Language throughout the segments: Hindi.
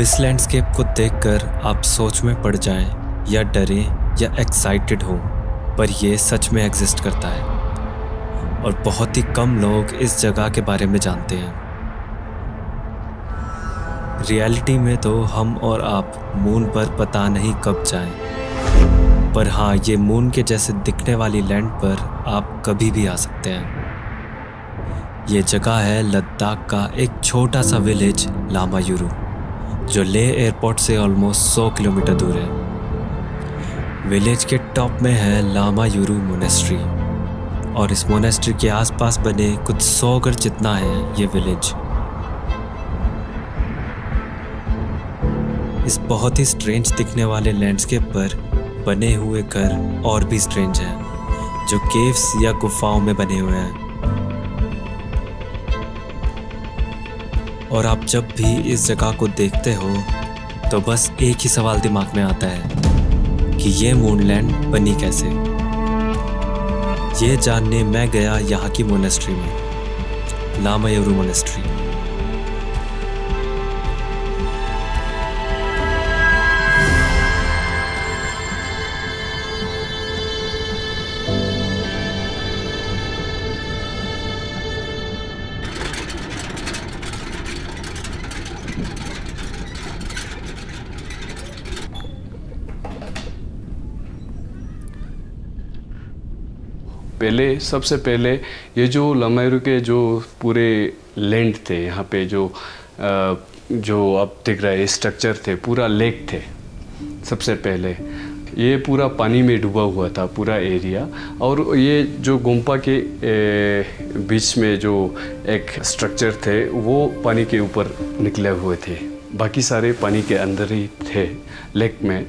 इस लैंडस्केप को देखकर आप सोच में पड़ जाएं या डरें या एक्साइटेड हो, पर यह सच में एग्जिस्ट करता है और बहुत ही कम लोग इस जगह के बारे में जानते हैं। रियलिटी में तो हम और आप मून पर पता नहीं कब जाएं, पर हाँ, ये मून के जैसे दिखने वाली लैंड पर आप कभी भी आ सकते हैं। ये जगह है लद्दाख का एक छोटा सा विलेज लामायुरु, जो लेह एयरपोर्ट से ऑलमोस्ट 100 किलोमीटर दूर है। विलेज के टॉप में है लामायुरु मॉनास्ट्री और इस मोनेस्ट्री के आसपास बने कुछ 100 घर जितना है ये विलेज। इस बहुत ही स्ट्रेंज दिखने वाले लैंडस्केप पर बने हुए घर और भी स्ट्रेंज हैं, जो केव्स या गुफाओं में बने हुए हैं। और आप जब भी इस जगह को देखते हो तो बस एक ही सवाल दिमाग में आता है कि ये मूनलैंड बनी कैसे। ये जानने मैं गया यहाँ की मोनेस्ट्री में, लामायुरु मोनेस्ट्री। सबसे पहले ये जो लामायुरु के जो पूरे लैंड थे, यहाँ पे जो अब दिख रहा है स्ट्रक्चर थे, पूरा लेक थे। सबसे पहले ये पूरा पानी में डूबा हुआ था पूरा एरिया, और ये जो गुम्पा के बीच में जो एक स्ट्रक्चर थे वो पानी के ऊपर निकले हुए थे, बाकी सारे पानी के अंदर ही थे लेक में।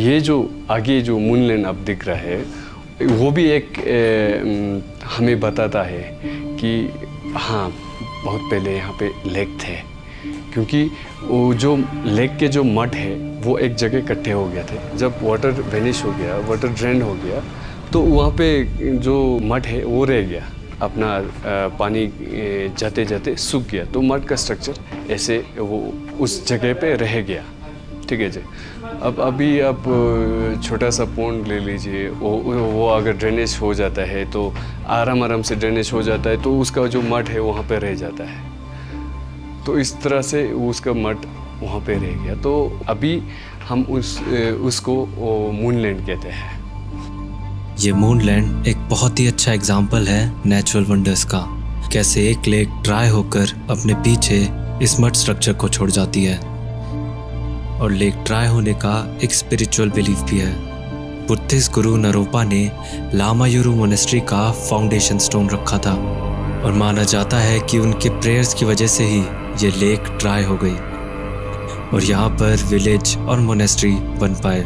ये जो आगे जो मूनलैंड अब दिख रहा है वो भी एक हमें बताता है कि हाँ, बहुत पहले यहाँ पे लेक थे, क्योंकि वो जो लेक के जो मड है वो एक जगह इकट्ठे हो गए थे। जब वाटर वेनिश हो गया, वाटर ड्रेन हो गया, तो वहाँ पे जो मड है वो रह गया, अपना पानी जाते जाते सूख गया, तो मड का स्ट्रक्चर ऐसे वो उस जगह पे रह गया। ठीक है जी। अब अभी आप छोटा सा पोंड ले लीजिए, वो अगर ड्रेनेज हो जाता है तो आराम से ड्रेनेज हो जाता है, तो उसका जो मड है वहाँ पे रह जाता है। तो इस तरह से उसका मड वहाँ पे रह गया, तो अभी हम उसको मूनलैंड कहते हैं। ये मूनलैंड एक बहुत ही अच्छा एग्जाम्पल है नेचुरल वंडर्स का, कैसे एक लेक ड्राई होकर अपने पीछे इस मड स्ट्रक्चर को छोड़ जाती है। और लेक ड्राई होने का एक स्पिरिचुअल बिलीफ भी है। बुद्धिस्ट गुरु नरोपा ने लामायुरु मोनेस्ट्री का फाउंडेशन स्टोन रखा था और माना जाता है कि उनके प्रेयर्स की वजह से ही ये लेक ड्राई हो गई और यहाँ पर विलेज और मोनेस्ट्री बन पाए।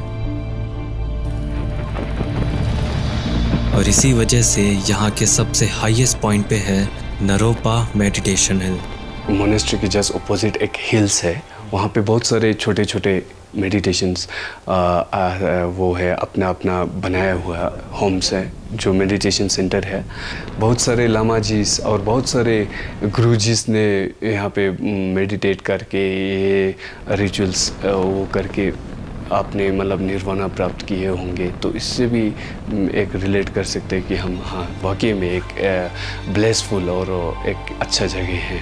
और इसी वजह से यहाँ के सबसे हाईएस्ट पॉइंट पे है नरोपा मेडिटेशन हिल। मोनेस्ट्री के जस्ट ऑपोजिट एक हिल्स है, वहाँ पे बहुत सारे छोटे छोटे मेडिटेशंस वो है, अपना अपना बनाया हुआ होम्स है, जो मेडिटेशन सेंटर है। बहुत सारे लामा जीस और बहुत सारे गुरु जीस ने यहाँ पे मेडिटेट करके ये रिचुअल्स वो करके आपने मतलब निर्वाणा प्राप्त किए होंगे, तो इससे भी एक रिलेट कर सकते हैं कि हम हाँ वाकई में एक ब्लेसफुल और एक अच्छा जगह है।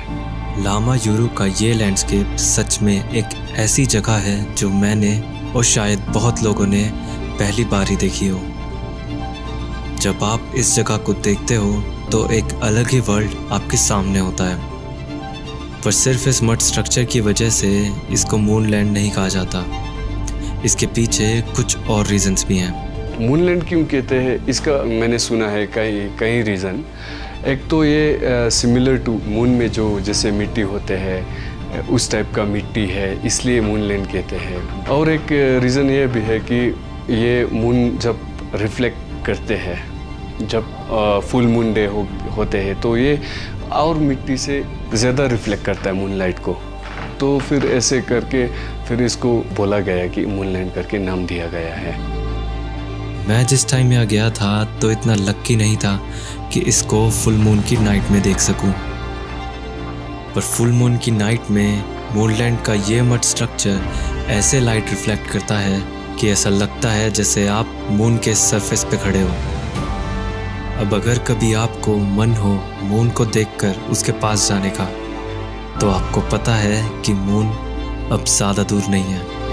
लामायुरु का ये लैंडस्केप सच में एक ऐसी जगह है जो मैंने और शायद बहुत लोगों ने पहली बार ही देखी हो। जब आप इस जगह को देखते हो तो एक अलग ही वर्ल्ड आपके सामने होता है, पर सिर्फ इस मड स्ट्रक्चर की वजह से इसको मूनलैंड नहीं कहा जाता। इसके पीछे कुछ और रीजंस भी हैं। मूनलैंड क्यों कहते हैं इसका मैंने सुना है कई रीज़न। एक तो ये सिमिलर टू मून में जो जैसे मिट्टी होते हैं उस टाइप का मिट्टी है, इसलिए मूनलैंड कहते हैं। और एक रीज़न ये भी है कि ये मून जब रिफ्लेक्ट करते हैं, जब फुल मून डे होते हैं तो ये और मिट्टी से ज़्यादा रिफ्लेक्ट करता है मूनलाइट को, तो फिर ऐसे करके फिर इसको बोला गया कि मूनलैंड करके नाम दिया गया है। मैं जिस टाइम यहाँ गया था तो इतना लक्की नहीं था कि इसको फुल मून की नाइट में देख सकूं, पर फुल मून की नाइट में मूनलैंड का ये मड स्ट्रक्चर ऐसे लाइट रिफ्लेक्ट करता है कि ऐसा लगता है जैसे आप मून के सरफेस पे खड़े हो। अब अगर कभी आपको मन हो मून को देखकर उसके पास जाने का, तो आपको पता है कि मून अब ज़्यादा दूर नहीं है।